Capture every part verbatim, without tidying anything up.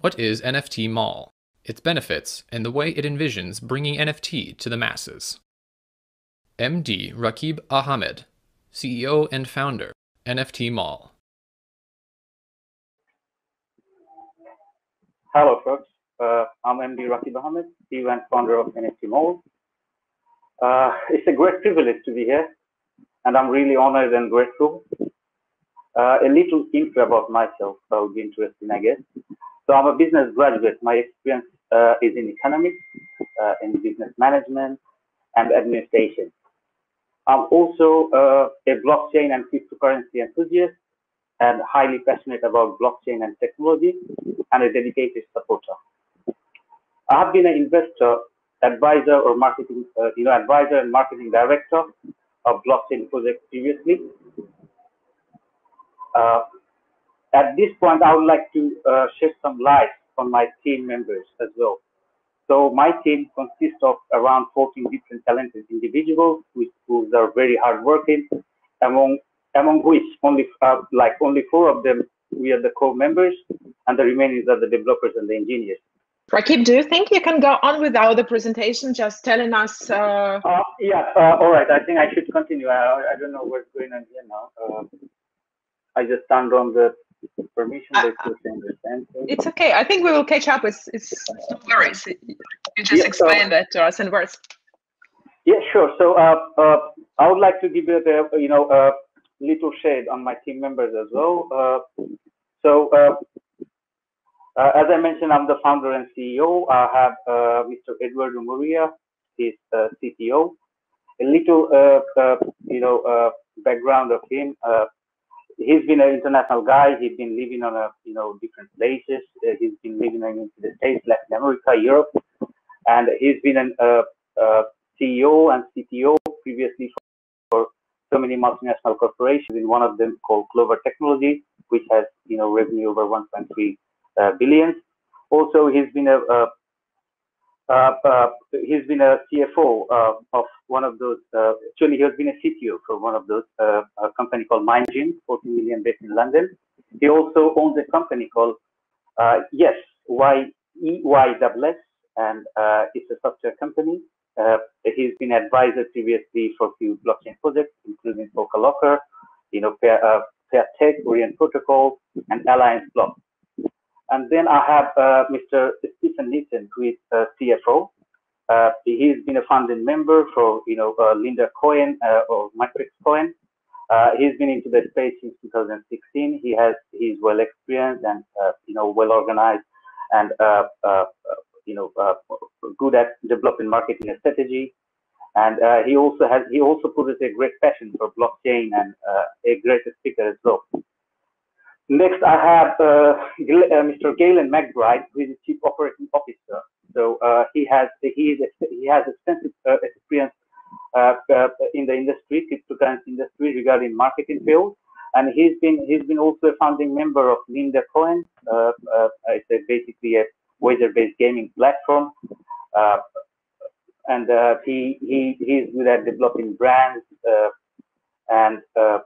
What is NFTmall, its benefits, and the way it envisions bringing N F T to the masses? M D Rakib Ahmed, C E O and founder, NFTmall. Hello, folks. Uh, I'm M D Rakib Ahmed, C E O and founder of NFTmall. Uh, it's a great privilege to be here, and I'm really honored and grateful. Uh, a little intro about myself that would be interesting, I guess. So I'm a business graduate. My experience uh, is in economics, uh, in business management, and administration. I'm also uh, a blockchain and cryptocurrency enthusiast and highly passionate about blockchain and technology, and a dedicated supporter. I have been an investor, advisor, or marketing, uh, you know, advisor and marketing director of blockchain projects previously. Uh, at this point, I would like to uh, shed some light on my team members as well. So my team consists of around fourteen different talented individuals with, who are very hardworking, among among which only uh, like only four of them we are the core members, and the remaining are the developers and the engineers. Rakib, do you think you can go on without the presentation, just telling us? Uh... Uh, yeah, uh, all right. I think I should continue. I, I don't know what's going on here now. Uh, I just turned on the permission. Uh, it's okay. I think we will catch up. It's, it's no worries. You just yeah, explain so, that to us in words. Yeah, sure. So uh, uh, I would like to give you the, you know, uh, little shade on my team members as well. Uh, so. Uh, Uh, as I mentioned, I'm the founder and C E O. I have uh, Mister Eduardo Maria, he's uh, C T O. A little, uh, uh, you know, uh, background of him. Uh, he's been an international guy. He's been living on a, you know, different places. Uh, he's been living in the States, Latin America, Europe, and he's been an uh, uh, C E O and C T O previously for so many multinational corporations. In one of them called Clover Technology, which has, you know, revenue over one point three. Uh, billions. Also, he's been a uh, uh, uh, he's been a C F O uh, of one of those. Uh, actually, he has been a C T O for one of those uh, a company called MindGen, forty million based in London. He also owns a company called uh, yes, Y E Y W S, and uh, it's a software company. Uh, he's been advisor previously for a few blockchain projects, including Polka Locker, you know, Fair, uh, Fair Tech Orient Protocol, and Alliance Block. And then I have uh, Mister Stephen Nissen, who is uh, C F O. Uh, he's been a founding member for, you know, uh, Linda Cohen uh, or Matrix Cohen. Uh, he's been into the space since two thousand sixteen. He has he's well experienced and uh, you know well organized and uh, uh, you know uh, good at developing marketing strategy. And uh, he also has he also possesses a great passion for blockchain and uh, a great speaker as well. Next, I have uh, Mister Galen McBride, who is the Chief Operating Officer. So uh, he has he is he has extensive uh, experience uh, uh, in the industry, cryptocurrency industry, regarding marketing field, and he's been he's been also a founding member of Linda Coin. Uh, uh, it's a, basically a wager-based gaming platform, uh, and uh, he he he is good at developing brands uh, and. Uh,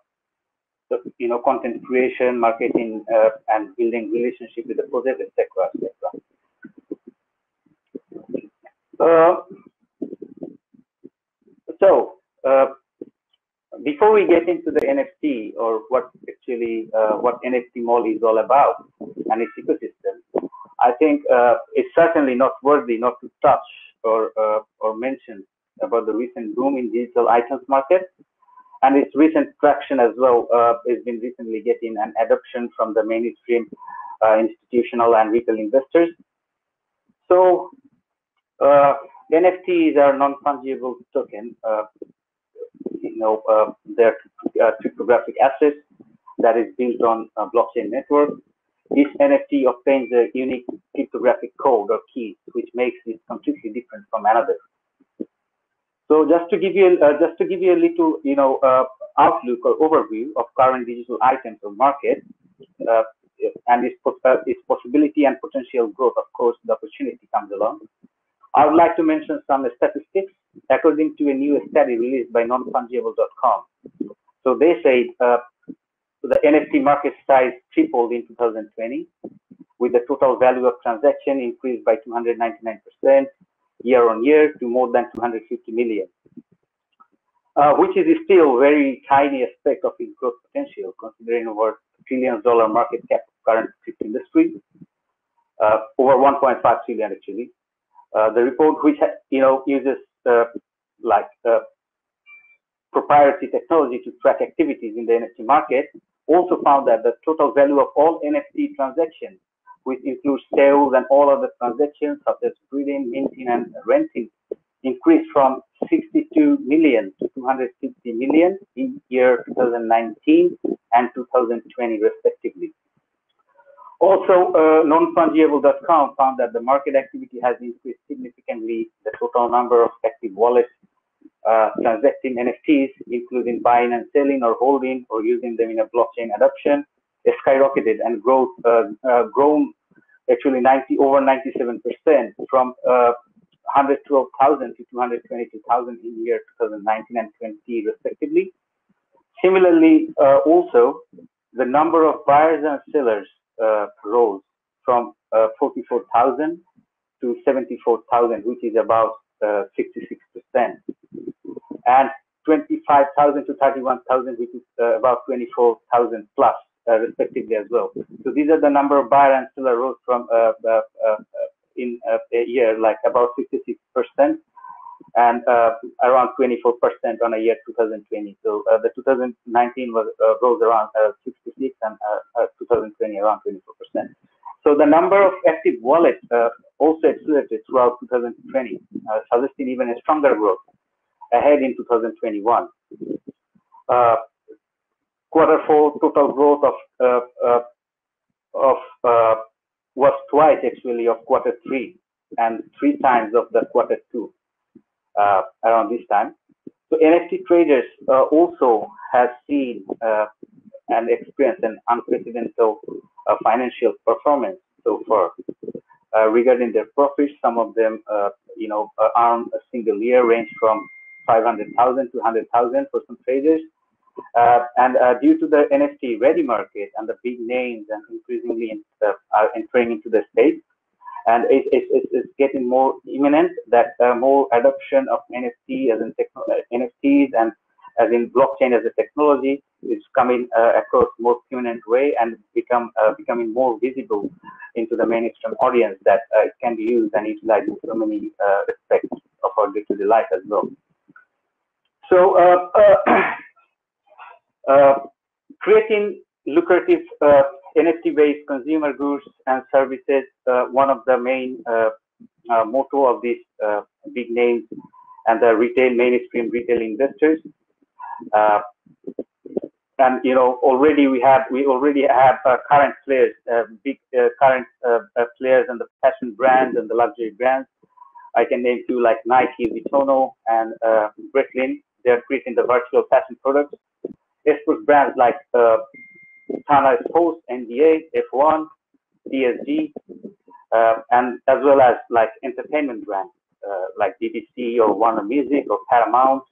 you know, content creation, marketing, uh, and building relationship with the project, et cetera, et cetera. Uh, so, uh, before we get into the N F T or what actually uh, what NFTmall is all about and its ecosystem, I think uh, it's certainly not worthy not to touch or uh, or mention about the recent boom in digital items market. And its recent traction as well uh, has been recently getting an adoption from the mainstream uh, institutional and retail investors. So uh, N F Ts are non-fungible token. Uh, you know, uh, they're uh, cryptographic assets that is built on a blockchain network. This N F T obtains a unique cryptographic code or key, which makes it completely different from another. So just to give you uh, just to give you a little you know uh, outlook or overview of current digital items or market uh, and its, uh, its possibility and potential growth, of course, the opportunity comes along. I would like to mention some statistics according to a new study released by non fungible dot com. So they say uh, the N F T market size tripled in two thousand twenty, with the total value of transaction increased by two hundred ninety-nine percent year on year to more than two hundred fifty million, uh, which is still very tiny aspect of its growth potential, considering over trillion dollar market cap of current crypto industry, uh, over one point five trillion actually. Uh, the report, which you know uses uh, like uh, proprietary technology to track activities in the N F T market, also found that the total value of all N F T transactions, which includes sales and all other transactions such as breeding, minting, and renting, increased from sixty-two million to two hundred fifty million in year two thousand nineteen and two thousand twenty respectively. Also, uh, non fungible dot com found that the market activity has increased significantly. The total number of active wallets uh, transacting N F Ts, including buying and selling or holding or using them in a blockchain adoption, skyrocketed and growth uh, uh, grown actually ninety over ninety-seven percent from uh, one hundred twelve thousand to two hundred twenty-two thousand in year two thousand nineteen and twenty respectively. Similarly, uh, also the number of buyers and sellers uh, rose from uh, forty-four thousand to seventy-four thousand, which is about uh, sixty-six percent, and twenty-five thousand to thirty-one thousand, which is uh, about twenty-four thousand plus. Uh, respectively as well. So these are the number of buyer and seller rose from uh, uh, uh, in uh, a year, like about sixty-six percent and uh, around twenty-four percent on a year two thousand twenty. So uh, the two thousand nineteen was uh, rose around uh, sixty-six and uh, uh, two thousand twenty around twenty-four percent. So the number of active wallets uh, also accelerated throughout two thousand twenty, uh, suggesting even a stronger growth ahead in two thousand twenty-one. Uh, Quarter four total growth of uh, uh, of uh, was twice actually of quarter three and three times of the quarter two uh, around this time. So N F T traders uh, also have seen uh, and experienced an unprecedented uh, financial performance so far. Uh, regarding their profits, some of them uh, you know earn a single year range from five hundred thousand to one hundred thousand for some traders. Uh, and uh, due to the N F T ready market and the big names and increasingly in, uh, are entering into the space, and it, it, it, it's getting more imminent that uh, more adoption of N F T as in N F Ts and as in blockchain as a technology is coming uh, across more prominent way and become uh, becoming more visible into the mainstream audience, that uh, it can be used and utilized in so many uh, aspects of our day-to-day life as well. So. Uh, uh, Uh, creating lucrative uh, N F T-based consumer goods and services, uh, one of the main uh, uh, motto of these uh, big names and the retail mainstream retail investors. Uh, and you know, already we have we already have uh, current players, uh, big uh, current uh, players, and the fashion brands and the luxury brands. I can name two like Nike, Vitono, and uh, Breitling. They are creating the virtual fashion products. Export brands like uh, Tana Sports, N B A, F one, P S G, uh, and as well as like entertainment brands uh, like B B C or Warner Music or Paramount,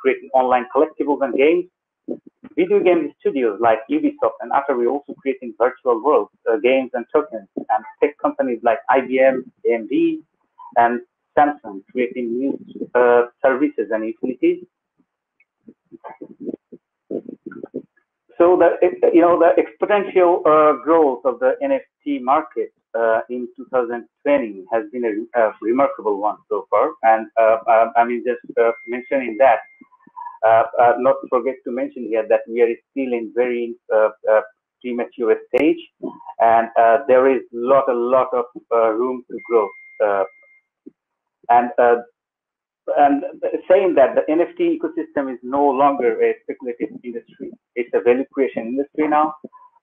creating online collectibles and games. Video game studios like Ubisoft and Atari also creating virtual worlds, uh, games and tokens, and tech companies like I B M, A M D, and Samsung creating new uh, services and utilities. So the you know the exponential uh, growth of the N F T market uh, in two thousand twenty has been a, a remarkable one so far, and uh, uh, I mean just uh, mentioning that, uh, uh, not forget to mention here that we are still in very uh, uh, premature stage, and uh, there is lot a lot of uh, room to grow, uh, and. Uh, And saying that, the N F T ecosystem is no longer a speculative industry. It's a value creation industry now,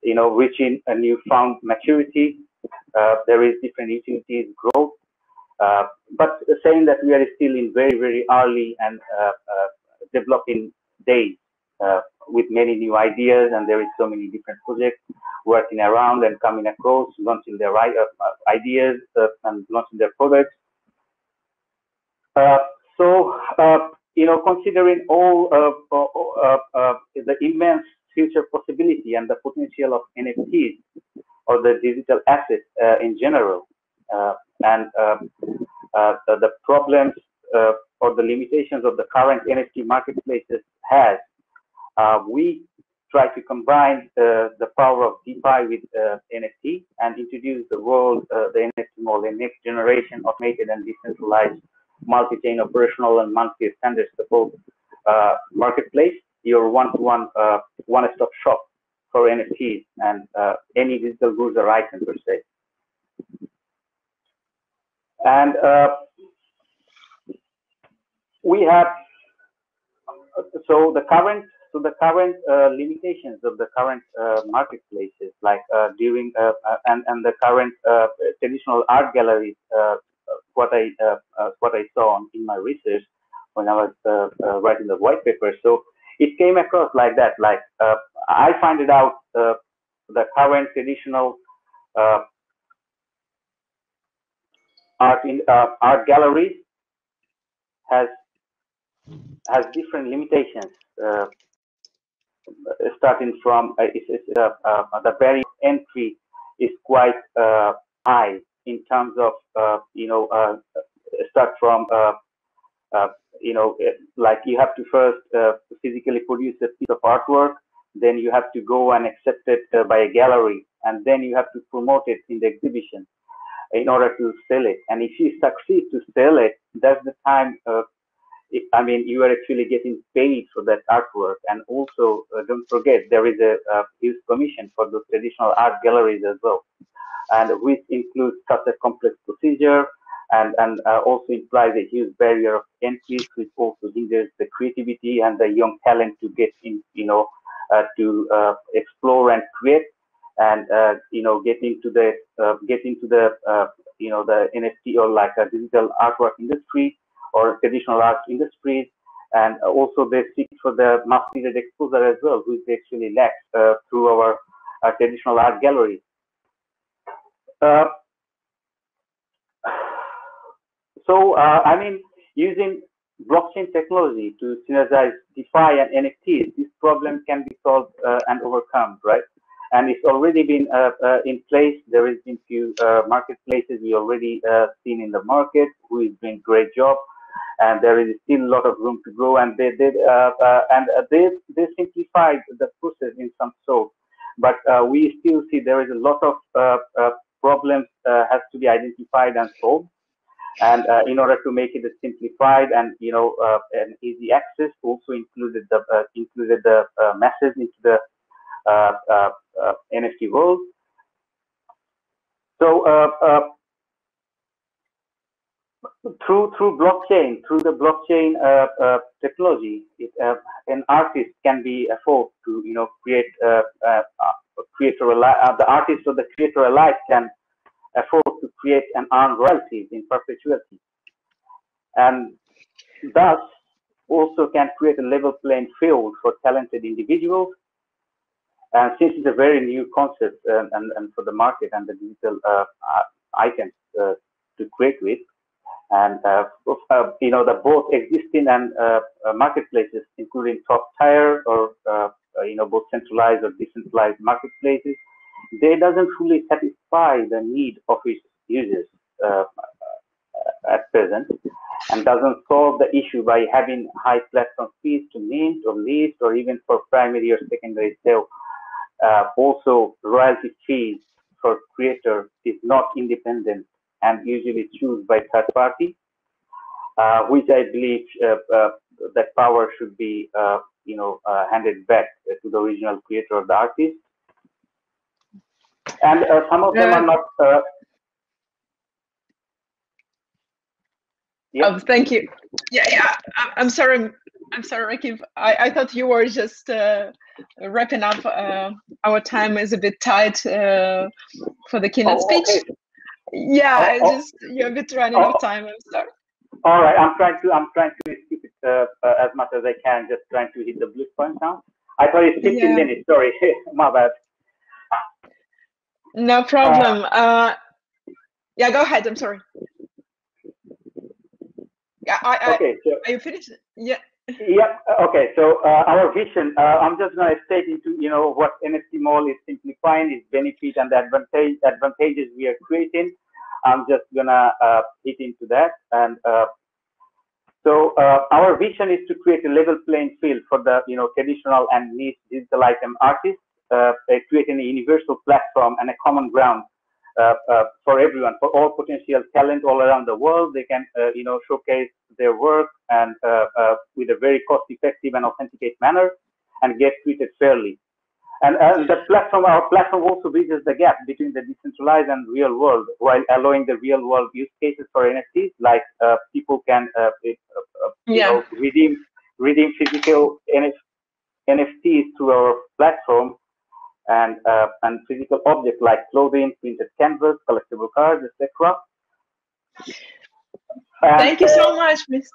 you know, reaching a newfound maturity. Uh, there is different utilities growth. Uh, but saying that, we are still in very, very early and uh, uh, developing days uh, with many new ideas, and there is so many different projects working around and coming across, launching their ideas uh, and launching their products. Uh, So, uh, you know, considering all uh, uh, uh, uh, the immense future possibility and the potential of N F Ts, or the digital assets uh, in general. Uh, and um, uh, the, the problems uh, or the limitations of the current N F T marketplaces has, uh, we try to combine uh, the power of DeFi with uh, N F T and introduce the world, uh, the NFTmall, the next generation automated and decentralized multi-chain operational and multi-standard support uh, marketplace, your one-to-one, uh, one-stop shop for N F Ts and uh, any digital goods or items per se. And uh, we have so the current so the current uh, limitations of the current uh, marketplaces, like uh, during uh, and and the current uh, traditional art galleries. Uh, what I uh, uh, what I saw in my research when I was uh, uh, writing the white paper. So it came across like that. Like uh, I find it out uh, the current traditional. Uh, Art in uh, art galleries has has different limitations, uh, starting from uh, it's, it's, uh, uh, the barrier entry is quite uh, high in terms of uh, you know uh, start from uh, uh, you know like you have to first uh, physically produce a piece of artwork, then you have to go and accept it uh, by a gallery, and then you have to promote it in the exhibition in order to sell it. And if you succeed to sell it, that's the time, uh, it, I mean, you are actually getting paid for that artwork. And also, uh, don't forget, there is a, a huge commission for the traditional art galleries as well, and which includes such a complex procedure, and, and uh, also implies a huge barrier of entry, which also hinders the creativity and the young talent to get in, you know, uh, to uh, explore and create, and uh, you know get into the uh, get into the uh, you know the N F T or like a digital artwork industry or traditional art industries, and also they seek for the mass-needed exposure as well, which they actually lack uh, through our uh, traditional art galleries. Uh, so uh, I mean, using blockchain technology to synergize DeFi and N F Ts, this problem can be solved uh, and overcome, right? And it's already been uh, uh, in place. There has been few uh, marketplaces we already uh, seen in the market who is doing great job, and there is still a lot of room to grow. And they did, uh, uh, and they they simplified the process in some sort, but uh, we still see there is a lot of uh, uh, problems uh, has to be identified and solved. And uh, in order to make it simplified and you know uh, an easy access, also included the uh, included the uh, message into the uh, uh, Uh, N F T world. So uh, uh, through through blockchain, through the blockchain uh, uh, technology, it, uh, an artist can be afforded to you know create uh, uh, creator uh, the artist or the creator alike can afford to create and earn royalties in perpetuity, and thus also can create a level playing field for talented individuals. And since it's a very new concept uh, and, and for the market and the digital uh, items uh, to create with, and uh, uh, you know the both existing and uh, marketplaces, including top tier or uh, you know both centralized or decentralized marketplaces, they doesn't fully satisfy the need of its users uh, at present, and doesn't solve the issue by having high platform fees to mint or list or even for primary or secondary sale. Uh, also, royalty fees for creator is not independent and usually chosen by third party, uh, which I believe uh, uh, that power should be, uh, you know, uh, handed back to the original creator of the artist. And uh, some of them uh, are not. Uh, yeah. Oh, thank you. Yeah, yeah. I'm sorry. I'm sorry, Rakib. I, I thought you were just uh, wrapping up. Uh, our time is a bit tight uh, for the keynote oh, speech. Okay. Yeah, oh, I just you're a bit running oh, out of time. I'm sorry. All right, I'm trying to I'm trying to keep it uh, uh, as much as I can. Just trying to hit the blue point now. I thought it's fifteen yeah. minutes. Sorry, my bad. No problem. Uh, uh, yeah, go ahead. I'm sorry. Yeah, I, I, okay, so, are you finished? Yeah, Yep. Okay. So uh, our vision, uh, I'm just going to state into, you know, what NFTmall is simplifying, its benefit and the advantage, advantages we are creating. I'm just going to uh, hit into that. And uh, so uh, our vision is to create a level playing field for the, you know, traditional and niche digital item artists, uh, creating a universal platform and a common ground uh, uh, for everyone, for all potential talent all around the world. They can, uh, you know, showcase their work and uh, uh, with a very cost-effective and authenticate manner, and get treated fairly. And uh, the platform, our platform also bridges the gap between the decentralized and real world, while allowing the real world use cases for N F Ts, like uh, people can uh, it, uh, you yeah. know, redeem, redeem physical N F Ts through our platform, and uh, and physical objects like clothing, printed canvas, collectible cards, et cetera. Thank you so much, Mister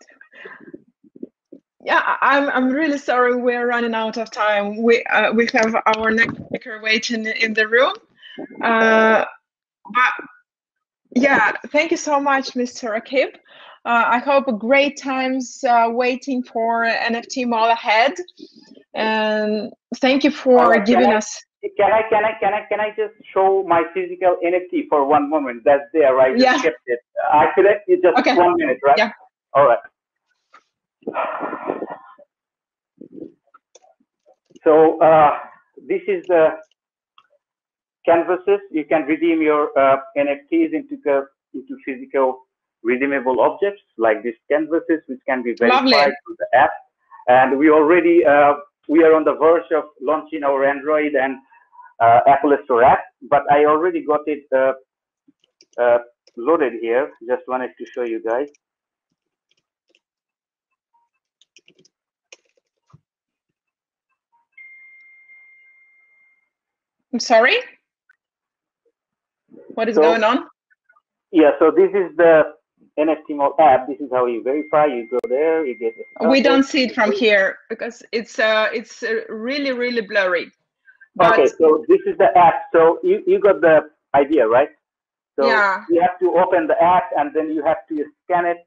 Yeah, I'm. I'm really sorry. We're running out of time. We uh, we have our next speaker waiting in the room. Uh, but yeah, thank you so much, Mister Rakib. Uh, I hope great times uh, waiting for NFTmall ahead. And thank you for right, giving can I, us. Can I can I can I can I just show my physical N F T for one moment? That's there, right? Yeah. Just kept it. I could actually just okay. one minute, right? Yeah. All right. So uh, this is the canvases. You can redeem your uh, N F Ts into the, into physical redeemable objects like these canvases, which can be verified Lovely. through the app. And we already uh, we are on the verge of launching our Android and uh, Apple Store app. But I already got it uh, uh, loaded here. Just wanted to show you guys. I'm sorry. What is so, going on? Yeah, so this is the NFTmall app. This is how you verify. You go there. You get. The we don't see it from here because it's uh it's uh, really really blurry. But okay, so this is the app. So you you got the idea, right? So yeah. You have to open the app and then you have to scan it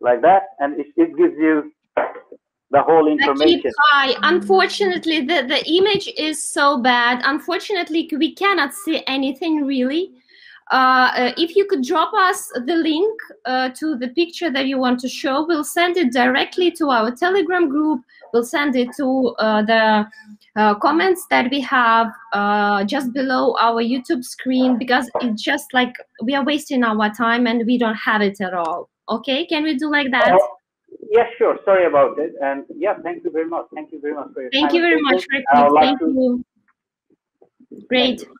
like that, and it it gives you the whole information. Hi. Unfortunately, the, the image is so bad. Unfortunately, we cannot see anything really. Uh, uh, if you could drop us the link uh, to the picture that you want to show, we'll send it directly to our Telegram group. We'll send it to uh, the uh, comments that we have uh, just below our YouTube screen, because it's just like we are wasting our time and we don't have it at all. Okay, can we do like that? Oh. Yes, yeah, sure. Sorry about it. And yeah, thank you very much. Thank you very much for your Thank time. you very much. Thank you. Great.